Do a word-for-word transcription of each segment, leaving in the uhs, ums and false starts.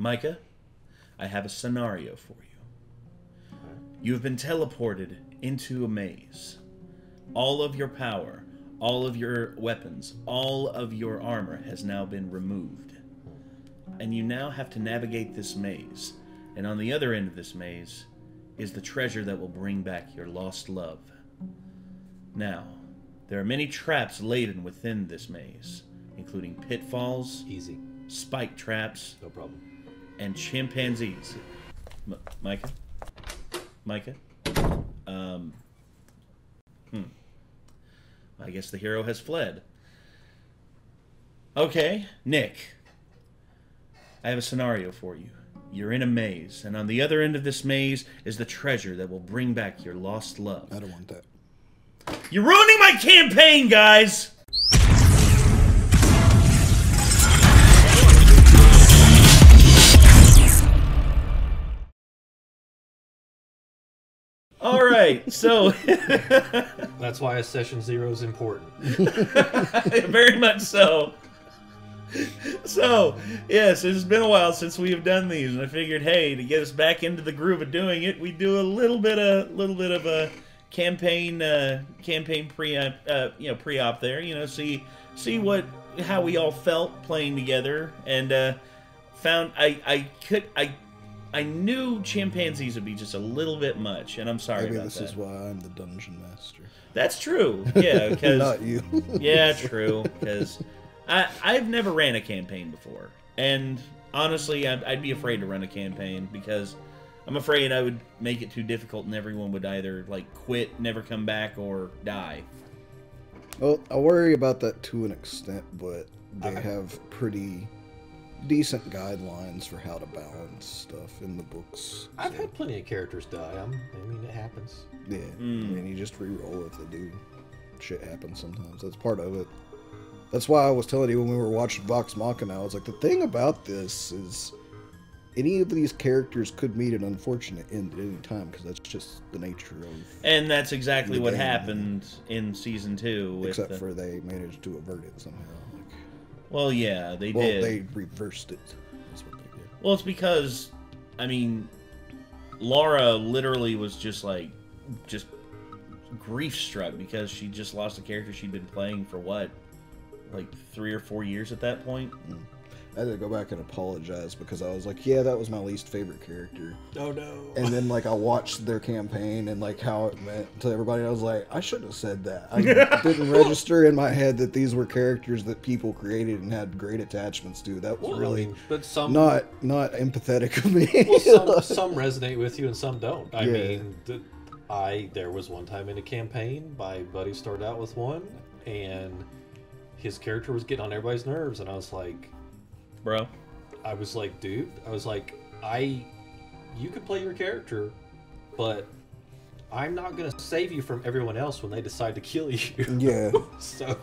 Micah, I have a scenario for you. You've been teleported into a maze. All of your power, all of your weapons, all of your armor has now been removed. And you now have to navigate this maze. And on the other end of this maze is the treasure that will bring back your lost love. Now, there are many traps laden within this maze, including pitfalls, easy, spike traps, no problem, and chimpanzees. M Micah? Micah? Um, hmm. I guess the hero has fled. Okay, Nick. I have a scenario for you. You're in a maze, and on the other end of this maze is the treasure that will bring back your lost love. I don't want that. You're ruining my campaign, guys! All right, so that's why a session zero is important. Very much so. So, yes, it's been a while since we have done these, and I figured, hey, to get us back into the groove of doing it, we do a little bit of little bit of a campaign uh, campaign pre-op, uh, you know, pre-op there, you know, see see what how we all felt playing together, and uh, found I I could I. I knew chimpanzees would be just a little bit much, and I'm sorry Maybe about this that. This is why I'm the dungeon master. That's true. Yeah, because not you. Yeah, true. Because I I've never ran a campaign before, and honestly, I'd, I'd be afraid to run a campaign because I'm afraid I would make it too difficult, and everyone would either like quit, never come back, or die. Well, I worry about that to an extent, but they uh, have pretty decent guidelines for how to balance stuff in the books. I've so. had plenty of characters die. I'm, I mean, it happens. Yeah, mm. I mean, you just re-roll if they do. Shit happens sometimes. That's part of it. That's why I was telling you when we were watching Vox Machina, I was like, the thing about this is any of these characters could meet an unfortunate end at any time, because that's just the nature of... And that's exactly what happened in Season two. With except the... for they managed to avert it somehow. Well, yeah, they well, did. Well, they reversed it. That's what they did. Well, it's because, I mean, Laura literally was just, like, just grief-struck because she just lost a character she'd been playing for, what, like three or four years at that point? Mm. I had to go back and apologize because I was like, yeah, that was my least favorite character. Oh, no. And then, like, I watched their campaign and, like, how it meant to everybody. I was like, I shouldn't have said that. I didn't register in my head that these were characters that people created and had great attachments to. That was well, really I mean, but some, not not empathetic of me. Well, some, some resonate with you and some don't. I yeah. mean, the, I there was one time in a campaign, my buddy started out with one, and his character was getting on everybody's nerves, and I was like... Bro, I was like, dude, I was like, I, you could play your character, but I'm not going to save you from everyone else when they decide to kill you. Yeah. So,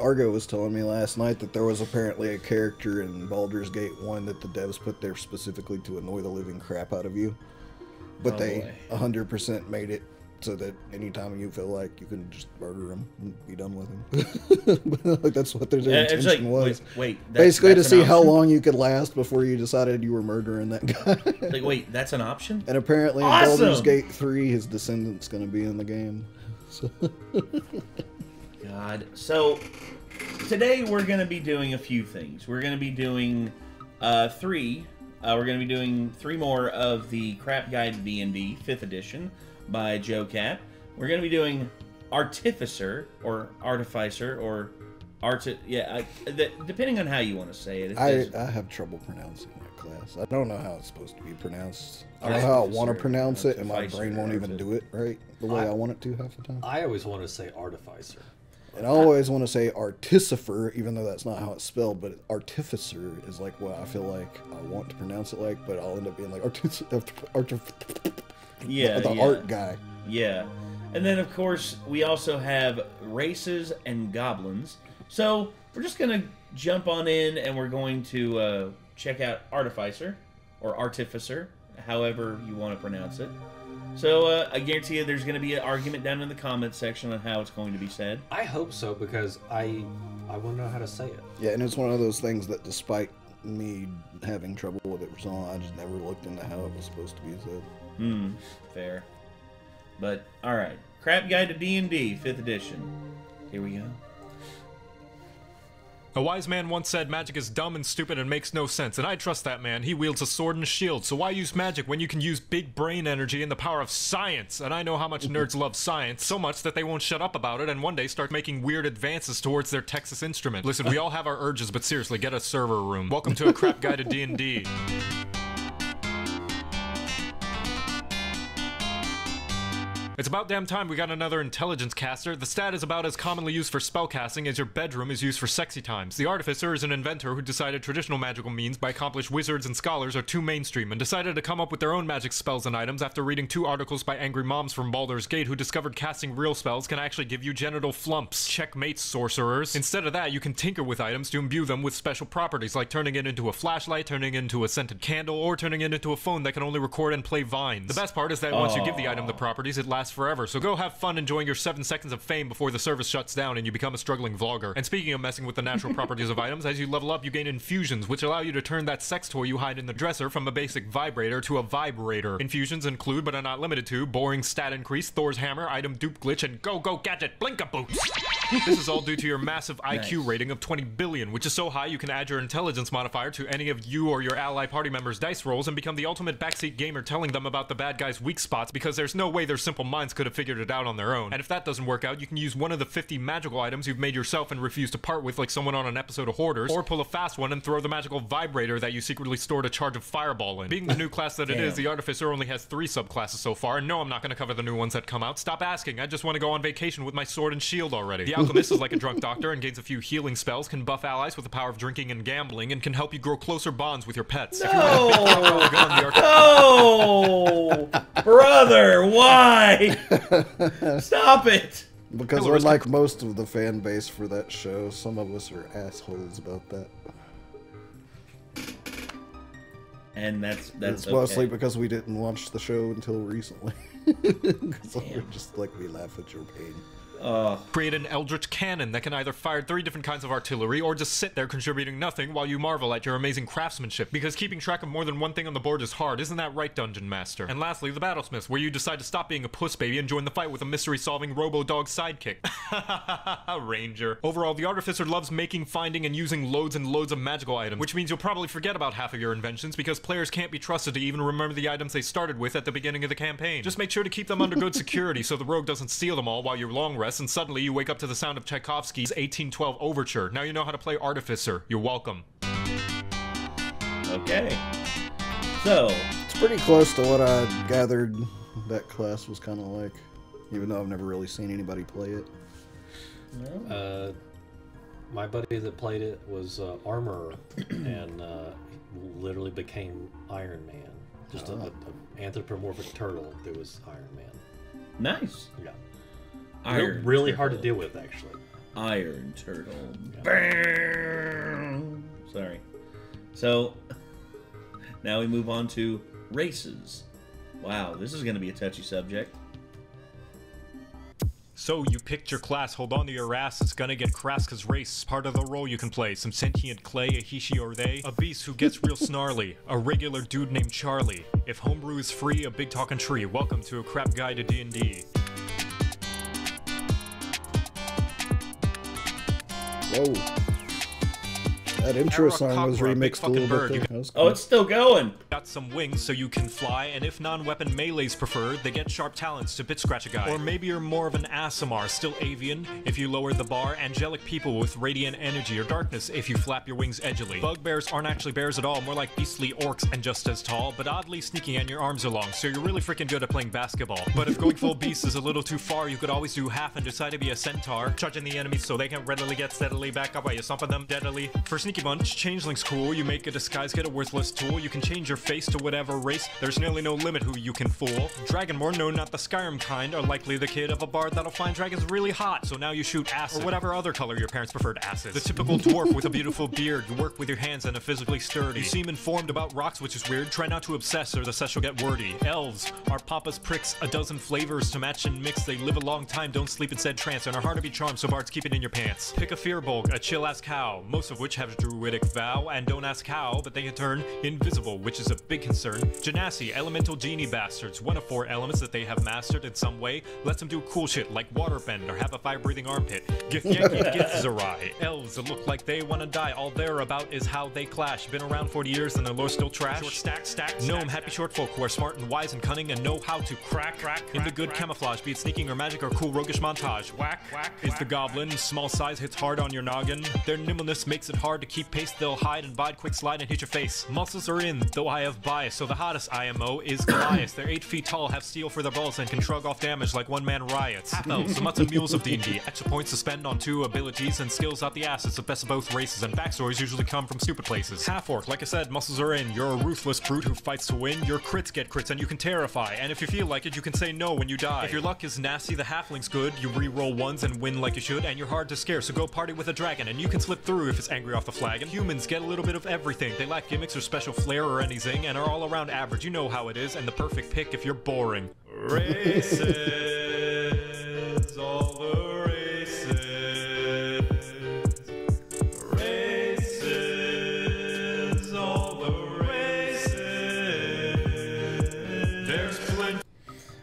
Argo was telling me last night that there was apparently a character in Baldur's Gate one that the devs put there specifically to annoy the living crap out of you. But oh, they one hundred percent made it so that anytime you feel like you can just murder him and be done with him. Like that's what their yeah, intention like, was. Wait, wait that's, basically that's to see option? How long you could last before you decided you were murdering that guy. Like, wait, that's an option? And apparently awesome. In Baldur's Gate three, his descendant's going to be in the game. So. God. So, today we're going to be doing a few things. We're going to be doing uh, three. Uh, we're going to be doing three more of the Crap Guide D and D Fifth Edition. By JoCat. We're going to be doing Artificer, or Artificer, or Arti... Yeah, I, the, depending on how you want to say it. I, I have trouble pronouncing that class. I don't know how it's supposed to be pronounced. I don't know how I want to pronounce it, and my brain won't even do it right the way I, I want it to half the time. I always want to say Artificer. And I always want to say Artificer, even though that's not how it's spelled, but Artificer is like what I feel like I want to pronounce it like, but I'll end up being like Artificer... Yeah, the yeah. art guy. Yeah, and then of course we also have races and goblins. So we're just gonna jump on in, and we're going to uh, check out Artificer or Artificer, however you want to pronounce it. So uh, I guarantee you, there's gonna be an argument down in the comments section on how it's going to be said. I hope so because I I want to know how to say it. Yeah, and it's one of those things that despite me having trouble with it was on. I just never looked into how it was supposed to be said. Hmm. Fair. But all right, Crap Guide to D and D Fifth Edition. Here we go. A wise man once said magic is dumb and stupid and makes no sense, and I trust that man. He wields a sword and a shield, so why use magic when you can use big brain energy and the power of science? And I know how much nerds love science, so much that they won't shut up about it and one day start making weird advances towards their Texas Instrument. Listen, we all have our urges, but seriously, get a server room. Welcome to A Crap Guide to D and D. It's about damn time we got another intelligence caster. The stat is about as commonly used for spellcasting as your bedroom is used for sexy times. The Artificer is an inventor who decided traditional magical means by accomplished wizards and scholars are too mainstream, and decided to come up with their own magic spells and items after reading two articles by angry moms from Baldur's Gate who discovered casting real spells can actually give you genital flumps. Checkmate, sorcerers. Instead of that, you can tinker with items to imbue them with special properties, like turning it into a flashlight, turning it into a scented candle, or turning it into a phone that can only record and play vines. The best part is that once you give the item the properties, it lasts forever, so go have fun enjoying your seven seconds of fame before the service shuts down and you become a struggling vlogger. And speaking of messing with the natural properties of items, as you level up you gain infusions, which allow you to turn that sex toy you hide in the dresser from a basic vibrator to a vibrator. Infusions include, but are not limited to, boring stat increase, Thor's hammer, item dupe glitch, and go go gadget blinka boots. This is all due to your massive nice. I Q rating of twenty billion, which is so high you can add your intelligence modifier to any of you or your ally party members' dice rolls and become the ultimate backseat gamer telling them about the bad guy's weak spots, because there's no way their simple minds could have figured it out on their own. And if that doesn't work out, you can use one of the fifty magical items you've made yourself and refuse to part with, like someone on an episode of Hoarders, or pull a fast one and throw the magical vibrator that you secretly stored a charge of fireball in. Being the new class that it is, the Artificer only has three subclasses so far, and no, I'm not going to cover the new ones that come out. Stop asking, I just want to go on vacation with my sword and shield already. The Alchemist is like a drunk doctor and gains a few healing spells, can buff allies with the power of drinking and gambling, and can help you grow closer bonds with your pets. No! If you want gun, the no! Brother, why? Stop it! Because Killer we're like can... most of the fan base for that show, some of us are assholes about that. And that's that's it's okay. Mostly because we didn't watch the show until recently. So we're just like, we laugh at your pain. Uh, create an eldritch cannon that can either fire three different kinds of artillery or just sit there contributing nothing while you marvel at your amazing craftsmanship, because keeping track of more than one thing on the board is hard. Isn't that right, Dungeon Master? And lastly, the Battlesmith, where you decide to stop being a puss baby and join the fight with a mystery-solving robo-dog sidekick. Ranger. Overall, the Artificer loves making, finding, and using loads and loads of magical items, which means you'll probably forget about half of your inventions because players can't be trusted to even remember the items they started with at the beginning of the campaign. Just make sure to keep them under good security so the rogue doesn't steal them all while you're long rest, and suddenly you wake up to the sound of Tchaikovsky's eighteen twelve Overture. Now you know how to play Artificer. You're welcome. Okay. So. It's pretty close to what I gathered that class was kind of like, even though I've never really seen anybody play it. Uh, my buddy that played it was uh, Armorer, and uh, literally became Iron Man. Just an oh. anthropomorphic turtle that was Iron Man. Nice. Yeah. Iron really turtle. Hard to deal with, actually. Iron Turtle. Yeah. Bam! Sorry. So, now we move on to races. Wow, this is going to be a touchy subject. So you picked your class, hold on to your ass, it's gonna get crass, cause race, part of the role you can play. Some sentient clay, a he, she, or they, a beast who gets real snarly, a regular dude named Charlie. If homebrew is free, a big talking tree. Welcome to A Crap Guide to D and D. Whoa. That intro song was remixed a little bird. bit. There. Oh, it's still going! Got some wings so you can fly, and if non-weapon melees preferred, they get sharp talents to bit-scratch a guy. Or maybe you're more of an Asimar, still avian, if you lower the bar, angelic people with radiant energy, or darkness if you flap your wings edgily. Bugbears aren't actually bears at all, more like beastly orcs and just as tall, but oddly sneaky and your arms are long, so you're really freaking good at playing basketball. But if going full beast is a little too far, you could always do half and decide to be a centaur, charging the enemy so they can readily get steadily back up while you stomping them deadly. For sneaky bunch, changeling's cool, you make a disguise, get a worthless tool, you can change your face to whatever race, there's nearly no limit who you can fool. Dragonborn, no not the Skyrim kind, are likely the kid of a bard that'll find dragons really hot, so now you shoot acid, or whatever other color your parents preferred acid. The typical dwarf with a beautiful beard, you work with your hands and are physically sturdy. You seem informed about rocks, which is weird, try not to obsess or the session will get wordy. Elves are pompous pricks, a dozen flavors to match and mix, they live a long time, don't sleep in said trance, and are hard to be charmed, so bards keep it in your pants. Pick a fear bulk, a chill ass cow, most of which have Druidic Vow, and don't ask how, but they can turn invisible, which is a big concern. Genasi, Elemental Genie Bastards, one of four elements that they have mastered in some way, lets them do cool shit like Waterbend or have a fire-breathing armpit. Githyanki, Githzerai, elves that look like they want to die, all they're about is how they clash. Been around forty years and their lore's still trash. Short stack, stack, stack, gnome, happy short folk who are smart and wise and cunning and know how to crack, crack, crack in the good crack. Camouflage, be it sneaking or magic or cool roguish montage. Whack, whack is whack, the goblin, small size hits hard on your noggin. Their nimbleness makes it hard to keep pace, they'll hide and bide, quick slide and hit your face. Muscles are in, though I have bias, so the hottest I M O is Goliath. They're eight feet tall, have steel for their balls, and can shrug off damage like one-man riots. Half elves, the mutts and mules of D and D, extra points to spend on two abilities and skills out the assets of best of both races, and backstories usually come from stupid places. Half-orc, like I said, muscles are in, you're a ruthless brute who fights to win, your crits get crits and you can terrify, and if you feel like it, you can say no when you die. If your luck is nasty, the halfling's good, you re-roll ones and win like you should, and you're hard to scare, so go party with a dragon, and you can slip through if it's angry off the flagon. Humans get a little bit of everything, they lack gimmicks or special flair or anything, and are all around average, you know how it is, and the perfect pick if you're boring. Races, all the races, races, all the races, there's plenty.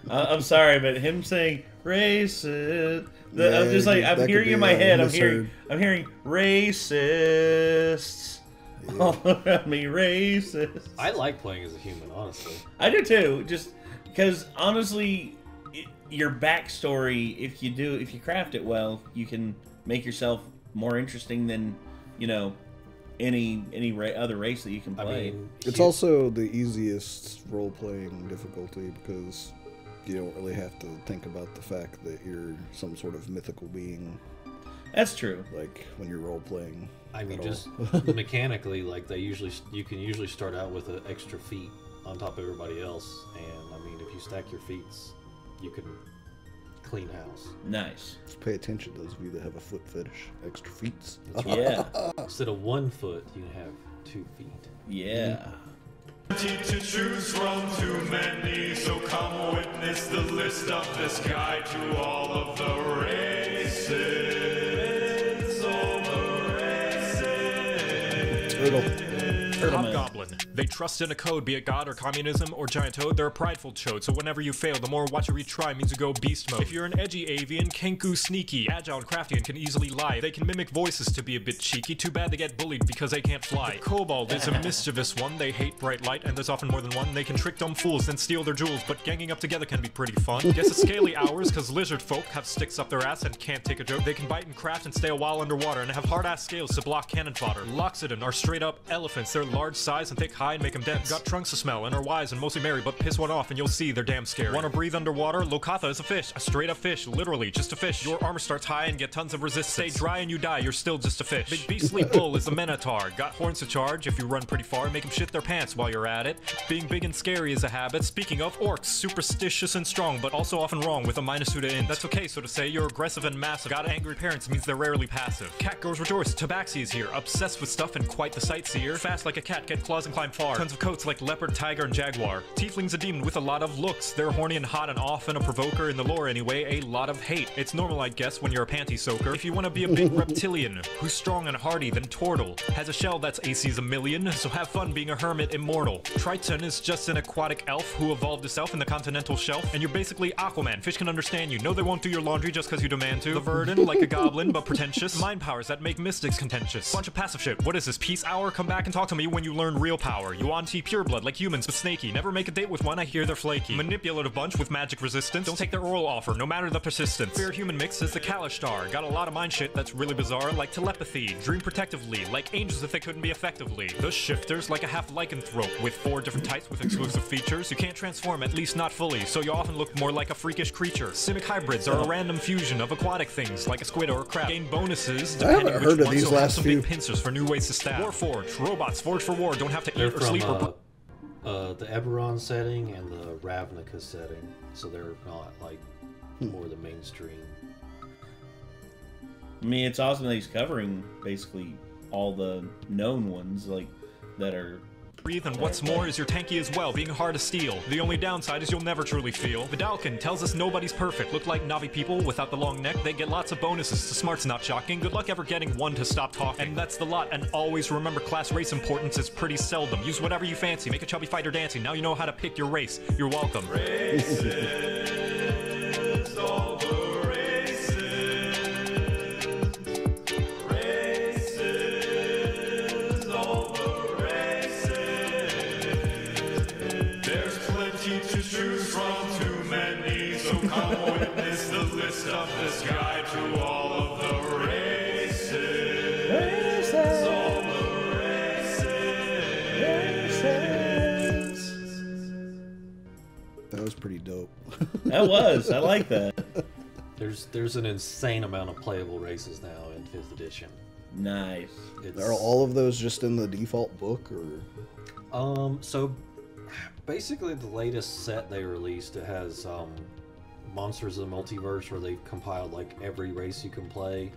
Uh, I'm sorry, but him saying racist, the, yeah, I'm just like, I'm hearing in my head, I'm hearing, I'm hearing racists. Yeah. All around me, racist. I like playing as a human, honestly. I do too, just because honestly, it, your backstory, if you do, if you craft it well, you can make yourself more interesting than, you know, any any ra other race that you can play. I mean, it's you, also the easiest role playing difficulty because you don't really have to think about the fact that you're some sort of mythical being. That's true. Like when you're role playing. I mean, just mechanically, like they usually, you can usually start out with an extra feat on top of everybody else, and I mean, if you stack your feats, you can clean house. Nice. Just pay attention to those of you that have a foot fetish. Extra feats. That's right. Yeah. Instead of one foot, you have two feet. Yeah. To choose from too many, so come witness the list of this guide to all of the races, all the races. Turtle. Hobgoblin. They trust in a code, be it God or communism or giant toad. They're a prideful chode, so whenever you fail, the more watch or retry means you go beast mode. If you're an edgy avian, Kenku sneaky, agile and crafty, and can easily lie. They can mimic voices to be a bit cheeky. Too bad they get bullied because they can't fly. The kobold is a mischievous one. They hate bright light, and there's often more than one. They can trick dumb fools and steal their jewels, but ganging up together can be pretty fun. Guess it's scaly hours, because lizard folk have sticks up their ass and can't take a joke. They can bite and craft and stay a while underwater, and have hard-ass scales to block cannon fodder. Loxodon are straight-up elephants. They're large size and thick hide make them dense. Got trunks to smell and are wise and mostly merry, but piss one off and you'll see they're damn scary. Wanna breathe underwater? Lokatha is a fish, a straight up fish, literally just a fish. Your armor starts high and get tons of resistance. Stay dry and you die, you're still just a fish. Big beastly bull is a minotaur. Got horns to charge if you run pretty far, make them shit their pants while you're at it. Being big and scary is a habit. Speaking of orcs, superstitious and strong, but also often wrong with a minus two to int. That's okay, so to say, you're aggressive and massive. Got angry parents means they're rarely passive. Cat girls rejoice, Tabaxi is here, obsessed with stuff and quite the sightseer. Fast like a cat, get claws and climb far. Tons of coats like leopard, tiger, and jaguar. Tiefling's a demon with a lot of looks. They're horny and hot and often a provoker in the lore anyway. A lot of hate. It's normal, I guess, when you're a panty soaker. If you want to be a big reptilian who's strong and hardy, then Tortle has a shell that's A C's a million, so have fun being a hermit immortal. Triton is just an aquatic elf who evolved herself in the continental shelf, and you're basically Aquaman. Fish can understand you. No, they won't do your laundry just because you demand to. The Verdant, like a goblin, but pretentious. Mind powers that make mystics contentious. Bunch of passive shit. What is this, peace hour? Come back and talk to me when you learn real power. Yuan-Ti pureblood like humans but snaky. Never make a date with one, I hear they're flaky. Manipulative bunch with magic resistance. Don't take their oral offer, no matter the persistence. Spirit human mix is the Kalashtar. Got a lot of mind shit that's really bizarre, like telepathy. Dream protectively, like angels if they couldn't be effectively. The shifters like a half lycanthrope with four different types with exclusive features. You can't transform, at least not fully, so you often look more like a freakish creature. Simic hybrids are a random fusion of aquatic things like a squid or a crab. Gain bonuses depending on which heard of one, these so last some few. Big pincers for new ways to stab. Warforged, robots forged for war, don't have to they're eat or from, sleep or uh, uh, the Eberron setting and the Ravnica setting, so they're not like more the mainstream. I mean, it's awesome that he's covering basically all the known ones like that are breathe, and what's more is you're tanky as well, being hard to steal. The only downside is you'll never truly feel. Vidalkin tells us nobody's perfect. Look like Navi people without the long neck. They get lots of bonuses to smart's not shocking. Good luck ever getting one to stop talking. And that's the lot, and always remember class race importance is pretty seldom. Use whatever you fancy. Make a chubby fighter dancing. Now you know how to pick your race. You're welcome. Races, all the races. Races, all the races. There's plenty to choose from, too many, so come witness the list of this guide to all of the races. Races, all the races. Races. That was pretty dope. That was. I like that. There's there's an insane amount of playable races now in Fifth Edition. Nice. It's, Are all of those just in the default book, or? Um. So, basically, the latest set they released, it has um, Monsters of the Multiverse, where they've compiled like every race you can play.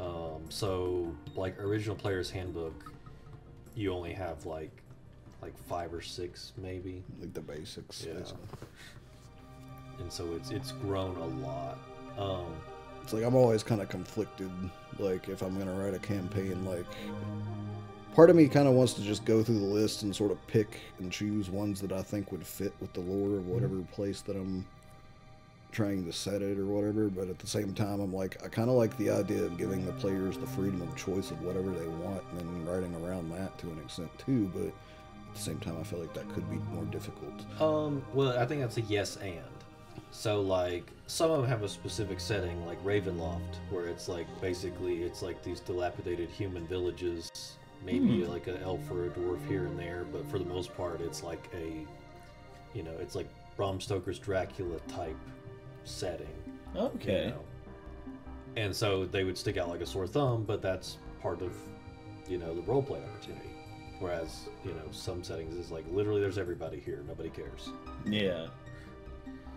Um. So, like original player's handbook, you only have like like five or six, maybe. Like the basics. Yeah. And so it's it's grown a lot. Um, it's like I'm always kind of conflicted. Like if I'm gonna write a campaign, like part of me kind of wants to just go through the list and sort of pick and choose ones that I think would fit with the lore of whatever mm-hmm. place that I'm trying to set it or whatever. But at the same time, I'm like I kind of like the idea of giving the players the freedom of choice of whatever they want and then writing around that to an extent too. But at the same time, I feel like that could be more difficult. Um. Well, I think that's a yes and. So like some of them have a specific setting, like Ravenloft, where it's like basically it's like these dilapidated human villages, maybe mm. like an elf or a dwarf here and there, but for the most part it's like a, you know, it's like Bram Stoker's Dracula type setting. Okay. You know? And so they would stick out like a sore thumb, but that's part of, you know, the roleplay opportunity. Whereas, you know, some settings is like literally there's everybody here, nobody cares. Yeah.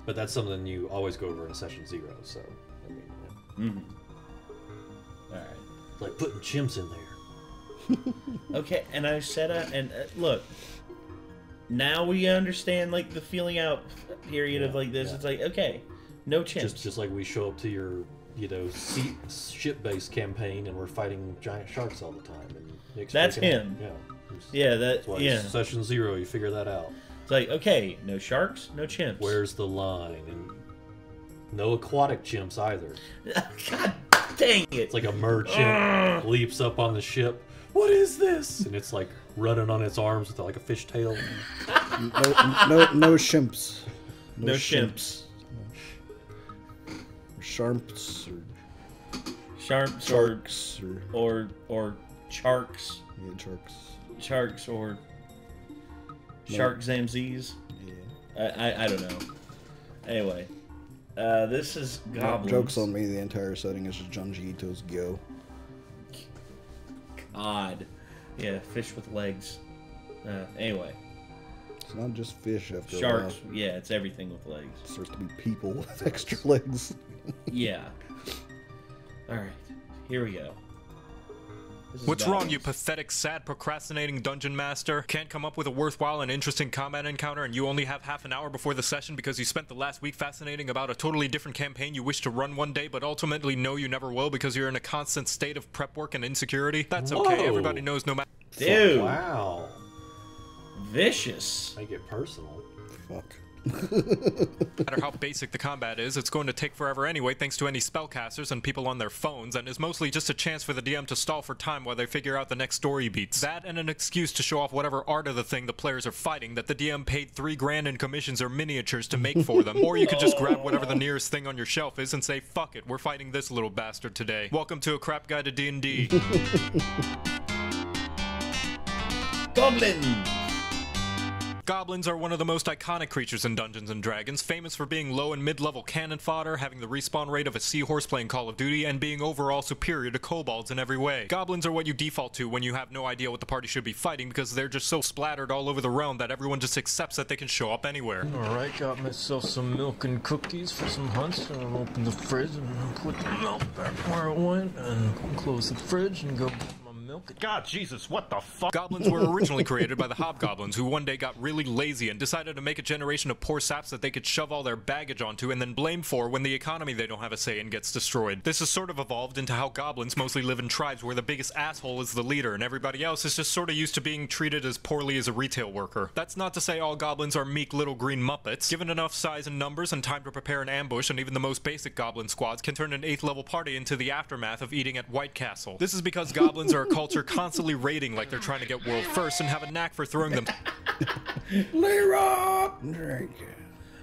But that's something you always go over in session zero, so, I mean, yeah. Mm-hmm. All right. It's like putting chimps in there. Okay, and I set up, and uh, look, now we understand, like, the feeling out period yeah, of, like, this. Yeah. It's like, okay, no chimps. Just, just like we show up to your, you know, sea, ship-based campaign, and we're fighting giant sharks all the time. And that's him. Out, yeah. Just, yeah, that, that's why yeah. Session zero, you figure that out. It's like, okay, no sharks, no chimps. Where's the line? And no aquatic chimps either. God dang it! It's like a merchant uh, leaps up on the ship. What is this? And it's like running on its arms with like a fish tail. no, no, no chimps. No, no chimps. Sharps or sharps sharks or or or sharks. Yeah, sharks. Sharks or. Shark Zamzees? Yeah. I, I I don't know. Anyway. Uh, this is Goblins. Joke's on me, the entire setting is just Junji Ito's Gyo. God. Yeah, fish with legs. Uh, anyway. It's not just fish after Sharks, a while. Yeah, it's everything with legs. It starts to be people with extra legs. Yeah. Alright, here we go. What's wrong, you pathetic, sad, procrastinating dungeon master? Can't come up with a worthwhile and interesting combat encounter, and you only have half an hour before the session because you spent the last week fascinating about a totally different campaign you wish to run one day, but ultimately know you never will because you're in a constant state of prep work and insecurity? That's Whoa. Okay, everybody knows no matter- Dude! Wow. Vicious. I get personal. Fuck. No matter how basic the combat is, it's going to take forever anyway thanks to any spellcasters and people on their phones, and is mostly just a chance for the D M to stall for time while they figure out the next story beats. That and an excuse to show off whatever art of the thing the players are fighting that the D M paid three grand in commissions or miniatures to make for them. Or you could just grab whatever the nearest thing on your shelf is and say, fuck it, we're fighting this little bastard today. Welcome to A Crap Guide to D and D. Goblin! Goblins are one of the most iconic creatures in Dungeons and Dragons, famous for being low and mid-level cannon fodder, having the respawn rate of a seahorse playing Call of Duty, and being overall superior to kobolds in every way. Goblins are what you default to when you have no idea what the party should be fighting because they're just so splattered all over the realm that everyone just accepts that they can show up anywhere. Alright, got myself some milk and cookies for some hunts, and I'll open the fridge and put the milk back where it went, and close the fridge and go... Nope. God, Jesus, what the fuck? Goblins were originally created by the hobgoblins, who one day got really lazy and decided to make a generation of poor saps that they could shove all their baggage onto and then blame for when the economy they don't have a say in gets destroyed. This has sort of evolved into how goblins mostly live in tribes where the biggest asshole is the leader and everybody else is just sort of used to being treated as poorly as a retail worker. That's not to say all goblins are meek little green muppets. Given enough size and numbers and time to prepare an ambush, and even the most basic goblin squads can turn an eighth level party into the aftermath of eating at White Castle. This is because goblins are a culture constantly raiding like they're trying to get world first and have a knack for throwing them. Leroy! Drink.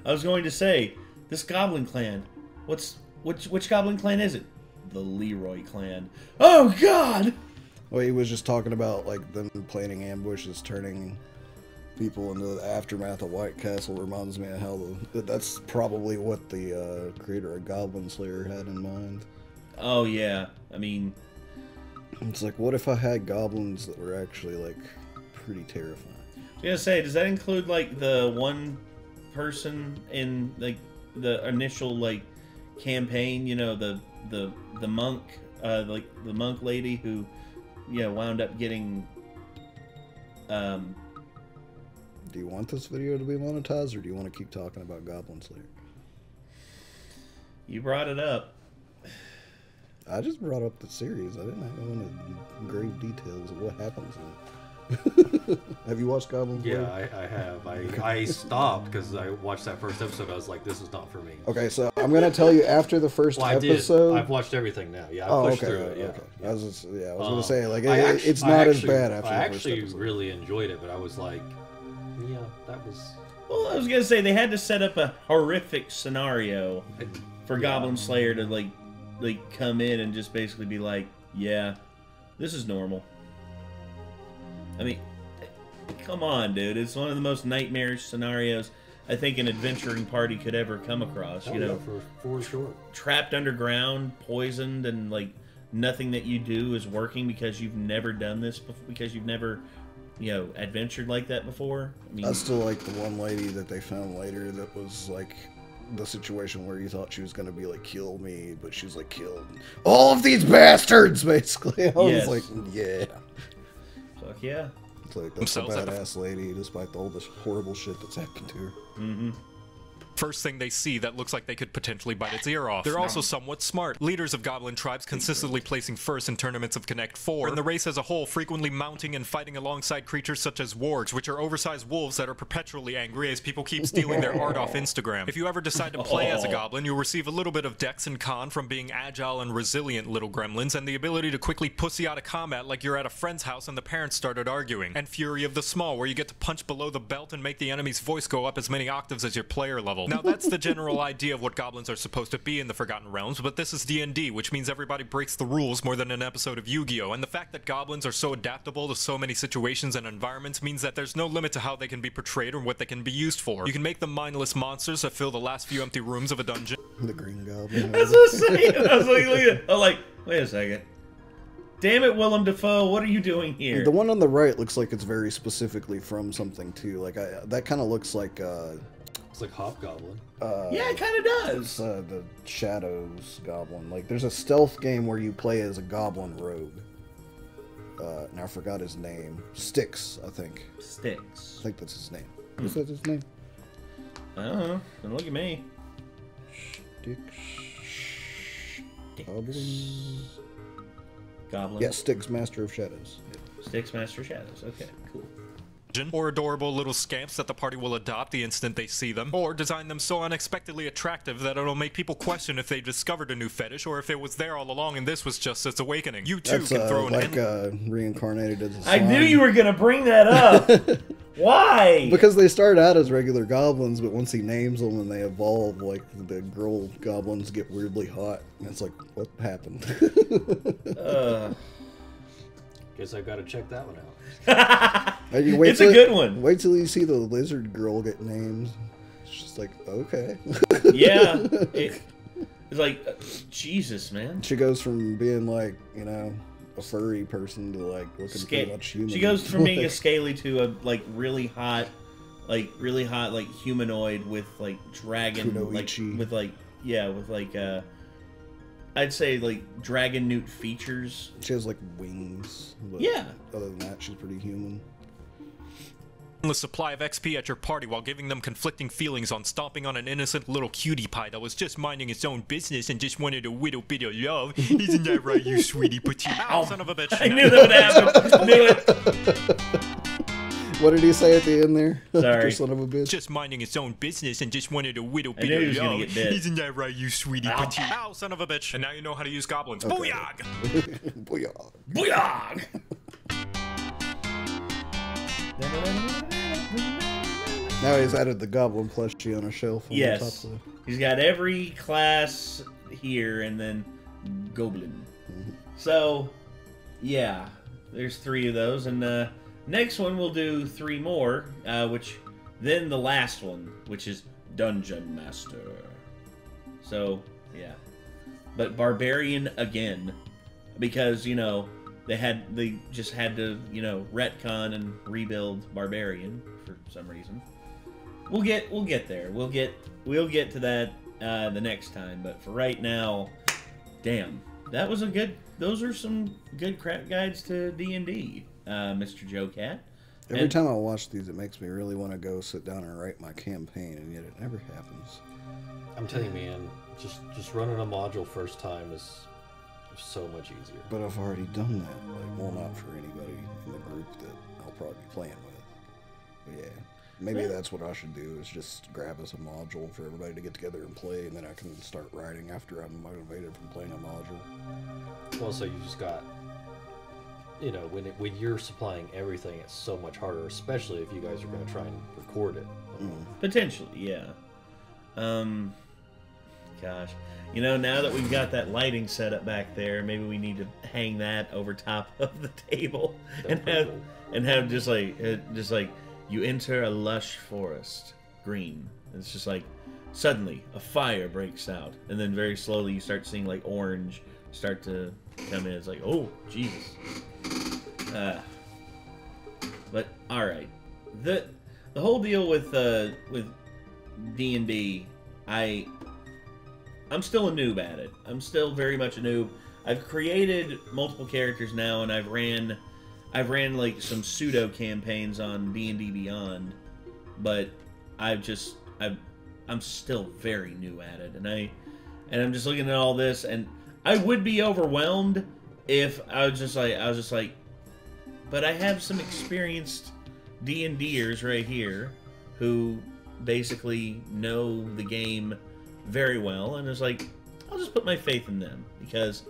I was going to say, this goblin clan, what's which which goblin clan is it? The Leroy clan. Oh God! Well, he was just talking about like them planning ambushes, turning people into the aftermath of White Castle. Reminds me of how the, that's probably what the uh, creator of Goblin Slayer had in mind. Oh yeah, I mean, it's like, what if I had goblins that were actually like pretty terrifying? I was gonna say, does that include like the one person in like the initial like campaign? You know, the the the monk, uh, like the monk lady who, you know, wound up getting. Um, Do you want this video to be monetized, or do you want to keep talking about Goblin Slayer? You brought it up. I just brought up the series. I didn't go into grave details of what happens in it. Have you watched Goblin Slayer? Yeah, I, I have. I, okay. I stopped because I watched that first episode. I was like, this is not for me. Okay, so I'm going to tell you after the first well, episode. I did. I've watched everything now. Yeah, I oh, pushed okay, through it. Yeah, okay. yeah. I was just, yeah, I was um, going to say, like, it, it's not actually, as bad after I the first episode. I actually really enjoyed it, but I was like... Yeah, that was... Well, I was going to say, they had to set up a horrific scenario for yeah. Goblin Slayer to, like, like, come in and just basically be like, yeah, this is normal. I mean, come on, dude. It's one of the most nightmarish scenarios I think an adventuring party could ever come across, you oh, know? Yeah, for, for sure. Trapped underground, poisoned, and, like, nothing that you do is working because you've never done this before, because you've never... you know, adventured like that before. I mean, I still like the one lady that they found later that was like the situation where you thought she was going to be like, kill me, but she's like, killed all of these bastards, basically. I yes. was like, yeah. Fuck yeah. It's like, that's a badass lady, despite all this horrible shit that's happened to her. Mm-hmm. First thing they see that looks like they could potentially bite its ear off. They're also somewhat smart. Leaders of goblin tribes consistently placing first in tournaments of Connect Four, and the race as a whole frequently mounting and fighting alongside creatures such as wargs, which are oversized wolves that are perpetually angry as people keep stealing their art off Instagram. If you ever decide to play as a goblin, you'll receive a little bit of dex and con from being agile and resilient little gremlins, and the ability to quickly pussy out of combat like you're at a friend's house and the parents started arguing. And Fury of the Small, where you get to punch below the belt and make the enemy's voice go up as many octaves as your player level. Now, that's the general idea of what goblins are supposed to be in the Forgotten Realms, but this is D and D, which means everybody breaks the rules more than an episode of Yu-Gi-Oh, and the fact that goblins are so adaptable to so many situations and environments means that there's no limit to how they can be portrayed or what they can be used for. You can make them mindless monsters that fill the last few empty rooms of a dungeon. The Green Goblin. That's what I'm saying. I was like, look at, I'm like, wait a second. Damn it, Willem Dafoe, what are you doing here? The one on the right looks like it's very specifically from something, too. Like, I, that kind of looks like, uh... It's like Hobgoblin. Uh, yeah, it kind of does. It's uh, the Shadows Goblin. Like, there's a stealth game where you play as a goblin rogue. Uh, now I forgot his name. Styx, I think. Styx. I think that's his name. Hmm. Is that his name? I don't know. Don't look at me. Styx. Goblin. Goblin. Yeah, Styx, Master of Shadows. Styx, Master of Shadows. Okay, cool. Or adorable little scamps that the party will adopt the instant they see them, or design them so unexpectedly attractive that it'll make people question if they discovered a new fetish or if it was there all along and this was just its awakening. You too That's, can uh, throw an like uh, reincarnated as a I knew you were gonna bring that up. Why? Because they start out as regular goblins, but once he names them and they evolve, like the girl goblins get weirdly hot, and it's like, what happened? uh. Guess I've got to check that one out. You wait it's a good it, one. Wait till you see the lizard girl get named. It's just like, okay. Yeah. It, it's like, Jesus, man. She goes from being like, you know, a furry person to like looking Sca pretty much human. She goes from being a scaly to a like really hot, like really hot like humanoid with like dragon, like, with like yeah, with like uh, I'd say like dragon newt features. She has like wings. But yeah. Other than that, she's pretty human. Endless supply of X P at your party while giving them conflicting feelings on stomping on an innocent little cutie pie that was just minding its own business and just wanted a little bit of love. Isn't that right, you sweetie petite? Ow. Son of a bitch. I knew that would happen. Knew it. What did he say at the end there? Sorry. Son of a bitch. Just minding its own business and just wanted a little bit of love. Isn't that right, you sweetie Ow. petite? Ow, son of a bitch. And now you know how to use goblins. Okay. Booyah! Booyah! Booyah! Now he's added the goblin plushie on a shelf. On yes, the top of the... he's got every class here, and then goblin. Mm-hmm. So, yeah, there's three of those, and the uh, next one we'll do three more, uh, which then the last one, which is dungeon master. So, yeah, but barbarian again, because you know they had they just had to you know retcon and rebuild barbarian for some reason. We'll get we'll get there. We'll get we'll get to that uh, the next time. But for right now, damn, that was a good. Those are some good crap guides to D and D, uh, Mister JoCat. Every and, time I watch these, it makes me really want to go sit down and write my campaign, and yet it never happens. I'm telling you, man, just just running a module first time is so much easier. But I've already done that. Like, well, not for anybody in the group that I'll probably be playing with. But yeah. Maybe that's what I should do, is just grab us a module for everybody to get together and play, and then I can start writing after I'm motivated from playing a module. Well, so you just got, you know, when it, when you're supplying everything, it's so much harder, especially if you guys are going to try and record it. Mm. Potentially, yeah. Um, gosh. You know, now that we've got that lighting set up back there, maybe we need to hang that over top of the table and have, cool. and have just like, just like, you enter a lush forest, green. It's just like, suddenly, a fire breaks out. And then very slowly, you start seeing, like, orange start to come in. It's like, oh, Jesus. Uh, but, alright. The the whole deal with uh, with D and D, I, I'm still a noob at it. I'm still very much a noob. I've created multiple characters now, and I've ran... I've ran, like, some pseudo-campaigns on D and D Beyond, but I've just, I've, I'm still very new at it, and I, and I'm just looking at all this, and I would be overwhelmed if I was just like, I was just like, but I have some experienced D and Ders right here who basically know the game very well, and it's like, I'll just put my faith in them, because,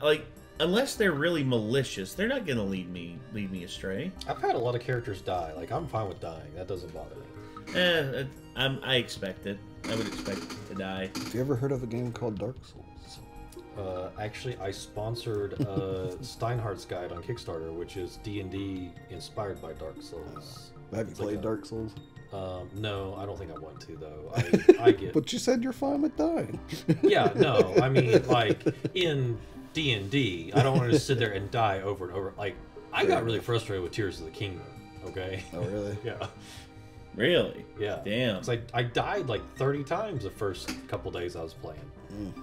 like... Unless they're really malicious, they're not gonna lead me lead me astray. I've had a lot of characters die. Like, I'm fine with dying. That doesn't bother me. Eh, I'm, I expect it. I would expect to die. Have you ever heard of a game called Dark Souls? Uh, actually, I sponsored uh, Steinhardt's Guide on Kickstarter, which is D and D inspired by Dark Souls. Uh, have you it's played like a, Dark Souls? Um, no, I don't think I want to, though. I, I get. But you said you're fine with dying. Yeah, no. I mean, like, in... D and D, I don't want to sit there and die over and over. Like, I got really frustrated with Tears of the Kingdom, okay? Oh, really? Yeah. Really? Yeah. Damn. It's like, I died like thirty times the first couple days I was playing. Mm.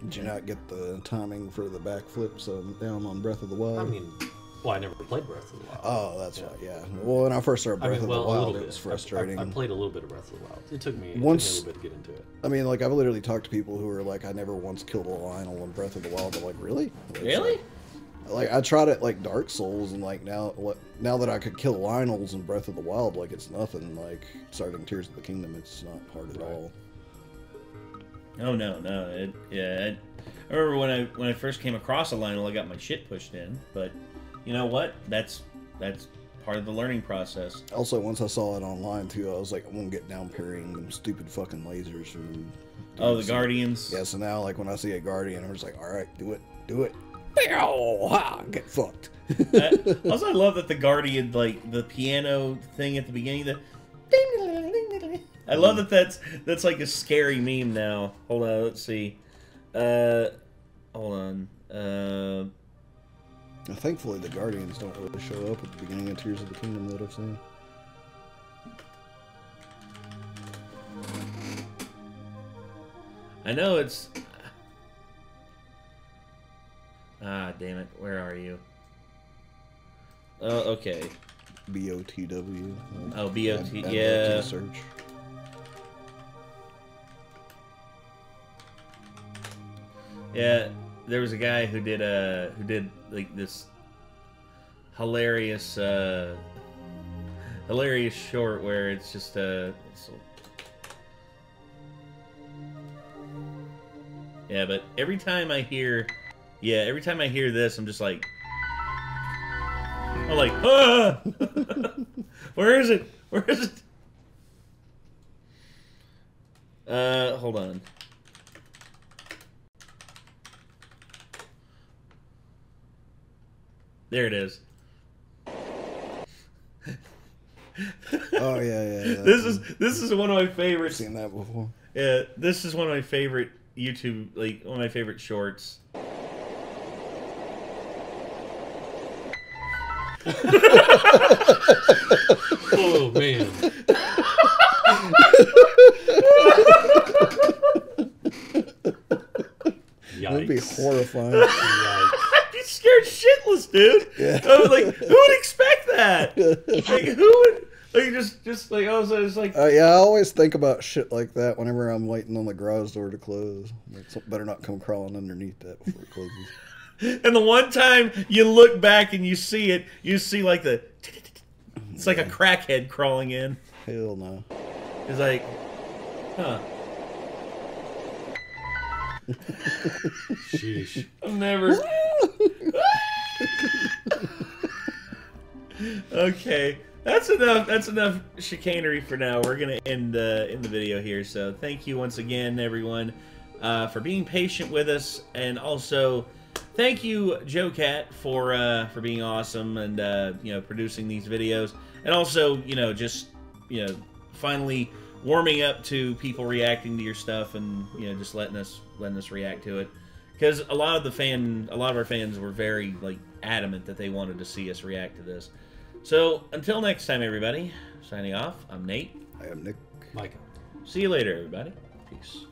Did you not get the timing for the backflips um, down on Breath of the Wild? I mean, well, I never played Breath of the Wild. Oh, that's yeah. right, yeah. Well, when I first started Breath I mean, well, of the Wild, it was frustrating. I, I, I played a little bit of Breath of the Wild. It took me, once, it took me a little bit to get into it. I mean, like, I've literally talked to people who are like, I never once killed a Lionel in Breath of the Wild. They're like, really? Like, really? Like, like, I tried it, like, Dark Souls, and, like, now now that I could kill Lionels in Breath of the Wild, like, it's nothing. Like, starting Tears of the Kingdom, it's not hard at right. all. Oh, no, no. It, yeah, it, I remember when I, when I first came across a Lionel, I got my shit pushed in, but... You know what? That's that's part of the learning process. Also, once I saw it online too, I was like, I won't get down parrying them stupid fucking lasers from. Oh, the Guardians. Yeah, so now like when I see a Guardian, I'm just like, all right, do it, do it. Bow! Ha! Get fucked. I, also, I love that the Guardian, like the piano thing at the beginning. The I love that that's that's like a scary meme now. Hold on, let's see. Uh, hold on. Uh. Now, thankfully, the Guardians don't really show up at the beginning of Tears of the Kingdom that I've seen. I know it's... Ah, damn it. Where are you? Oh, okay. B O T W. Oh, B O T. Add, yeah. Add that to the search. Yeah, there was a guy who did uh who did like this hilarious uh hilarious short where it's just uh it's, yeah, but every time I hear yeah every time I hear this, I'm just like I'm like ah! Where is it? Where is it? Uh, hold on. There it is. Oh yeah, yeah, yeah. This is this is one of my favorites. I've seen that before. Yeah, this is one of my favorite YouTube, like one of my favorite shorts. Oh man. That'd be horrifying. Yikes. Scared shitless, dude. Yeah. I was like, who would expect that? Like, who would, like, just, just like, all of a sudden, it's like... Uh, yeah, I always think about shit like that whenever I'm waiting on the garage door to close. Like, something better not come crawling underneath that before it closes. And the one time you look back and you see it, you see, like, the... It's like a crackhead crawling in. Hell no. It's like, huh. Sheesh. I'm never... Okay, that's enough. That's enough chicanery for now. We're gonna end uh, end the video here. So thank you once again, everyone, uh, for being patient with us, and also thank you, JoCat, for uh, for being awesome and uh, you know, producing these videos, and also you know just you know finally warming up to people reacting to your stuff, and you know just letting us letting us react to it. Because a lot of the fan, a lot of our fans were very like adamant that they wanted to see us react to this. So until next time, everybody. Signing off. I'm Nate. I am Nick. Michael. See you later, everybody. Peace.